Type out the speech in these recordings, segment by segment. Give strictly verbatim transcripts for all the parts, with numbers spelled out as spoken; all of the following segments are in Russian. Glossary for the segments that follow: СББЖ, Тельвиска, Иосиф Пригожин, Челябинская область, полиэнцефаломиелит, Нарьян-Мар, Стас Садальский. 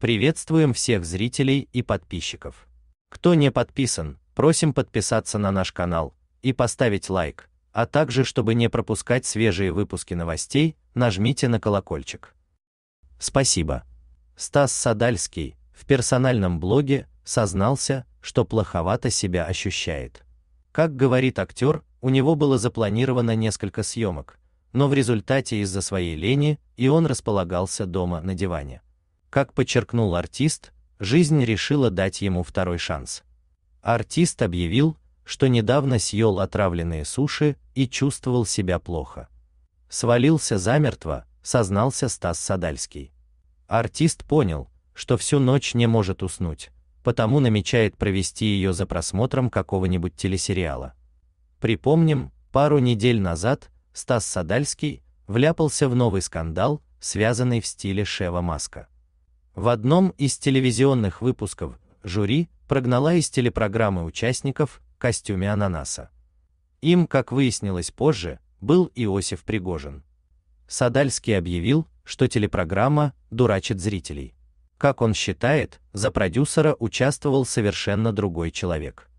Приветствуем всех зрителей и подписчиков. Кто не подписан, просим подписаться на наш канал и поставить лайк, а также, чтобы не пропускать свежие выпуски новостей, нажмите на колокольчик. Спасибо. Стас Садальский в персональном блоге сознался, что плоховато себя ощущает. Как говорит актер, у него было запланировано несколько съемок, но в результате из-за своей лени и он располагался дома на диване. Как подчеркнул артист, жизнь решила дать ему второй шанс. Артист объявил, что недавно съел отравленные суши и чувствовал себя плохо. Свалился замертво, сознался Стас Садальский. Артист понял, что всю ночь не может уснуть, потому намечает провести ее за просмотром какого-нибудь телесериала. Припомним, пару недель назад Стас Садальский вляпался в новый скандал, связанный в стиле Шева Маска. В одном из телевизионных выпусков жюри прогнала из телепрограммы участников в костюме ананаса. Им, как выяснилось позже, был Иосиф Пригожин. Садальский объявил, что телепрограмма дурачит зрителей. Как он считает, за продюсера участвовал совершенно другой человек.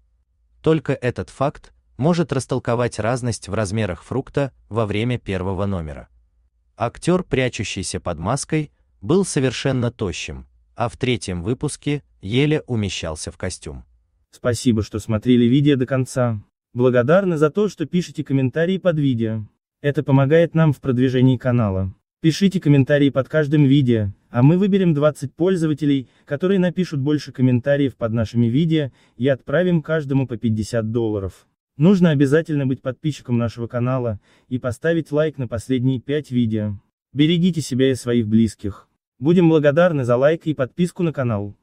Только этот факт может растолковать разность в размерах фрукта во время первого номера. Актер, прячущийся под маской, был совершенно тощим, а в третьем выпуске еле умещался в костюм. Спасибо, что смотрели видео до конца. Благодарны за то, что пишите комментарии под видео. Это помогает нам в продвижении канала. Пишите комментарии под каждым видео, а мы выберем двадцать пользователей, которые напишут больше комментариев под нашими видео, и отправим каждому по пятьдесят долларов. Нужно обязательно быть подписчиком нашего канала и поставить лайк на последние пять видео. Берегите себя и своих близких. Будем благодарны за лайк и подписку на канал.